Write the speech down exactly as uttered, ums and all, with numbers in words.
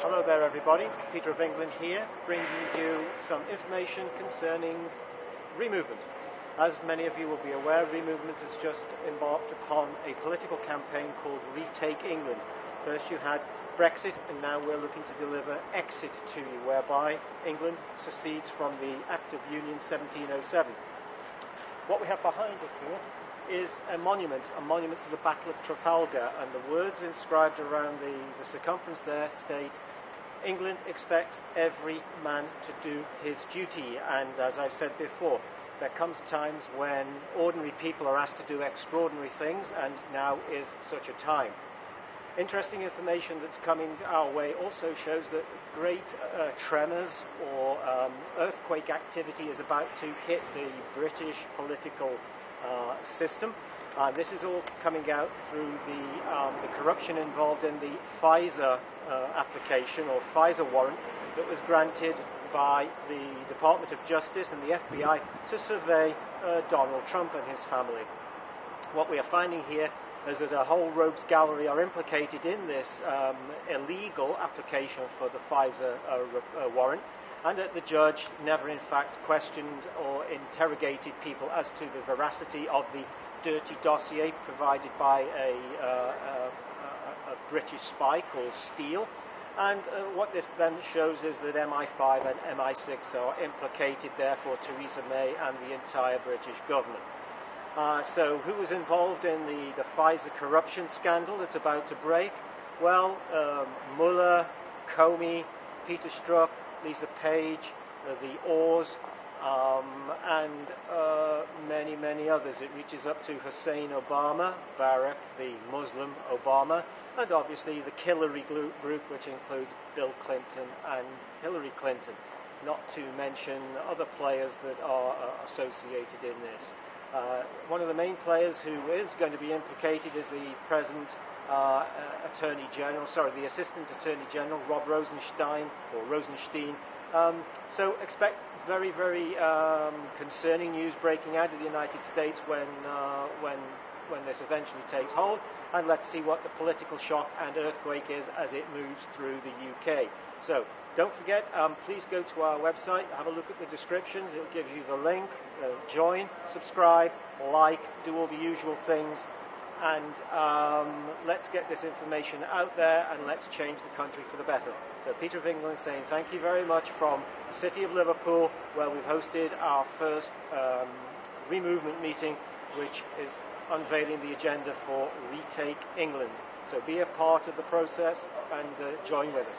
Hello there everybody, Peter of England here, bringing you some information concerning Removement. As many of you will be aware, Removement has just embarked upon a political campaign called Retake England. First you had Brexit, and now we're looking to deliver exit to you, whereby England secedes from the Act of Union seventeen oh seven. What we have behind us here is a monument, a monument to the Battle of Trafalgar, and the words inscribed around the, the circumference there state, England expects every man to do his duty, and as I've said before, there comes times when ordinary people are asked to do extraordinary things, and now is such a time. Interesting information that's coming our way also shows that great uh, tremors or um, earthquake activity is about to hit the British political uh, system. Uh, this is all coming out through the, um, the corruption involved in the FISA uh, application or FISA warrant that was granted by the Department of Justice and the F B I to survey uh, Donald Trump and his family. What we are finding here is that a whole rogues gallery are implicated in this um, illegal application for the FISA uh, uh, warrant, and that the judge never in fact questioned or interrogated people as to the veracity of the dirty dossier provided by a, uh, a, a, a British spy called Steele. And uh, what this then shows is that M I five and M I six are implicated, therefore Theresa May and the entire British government. Uh, so who was involved in the, the FISA corruption scandal that's about to break? Well, um, Mueller, Comey, Peter Strzok, Lisa Page, uh, the Oars, um, and uh, many, many others. It reaches up to Hussein Obama, Barack, the Muslim Obama, and obviously the Hillary group, which includes Bill Clinton and Hillary Clinton, not to mention other players that are uh, associated in this. Uh, one of the main players who is going to be implicated is the present uh, Attorney General, sorry, the Assistant Attorney General, Rod Rosenstein, or Rosenstein. Um, so expect very, very um, concerning news breaking out of the United States when, uh, when, when this eventually takes hold, and let's see what the political shock and earthquake is as it moves through the U K. So, don't forget, um, please go to our website, have a look at the descriptions, it'll give you the link, uh, join, subscribe, like, do all the usual things, and um, let's get this information out there and let's change the country for the better. So Peter of England saying thank you very much from the city of Liverpool, where we've hosted our first um, Removement meeting, which is unveiling the agenda for Retake England. So be a part of the process and uh, join with us.